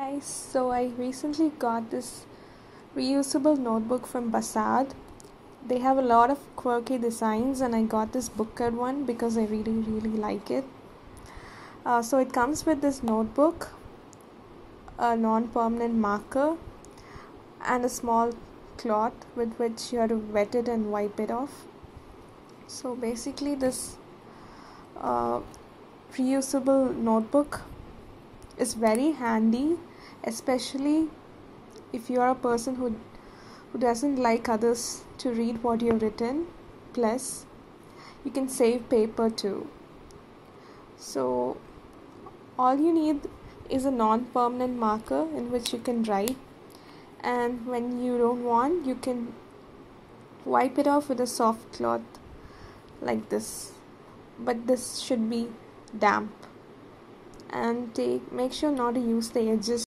Guys, so I recently got this reusable notebook from Bhasadh. They have a lot of quirky designs, and I got this booklet one because I really like it. So it comes with this notebook, a non-permanent marker, and a small cloth with which you have to wet it and wipe it off. So basically this reusable notebook is very handy, especially if you are a person who doesn't like others to read what you've written. Plus, you can save paper too. So all you need is a non-permanent marker in which you can write, and when you don't want, you can wipe it off with a soft cloth like this, but this should be damp, and make sure not to use the edges.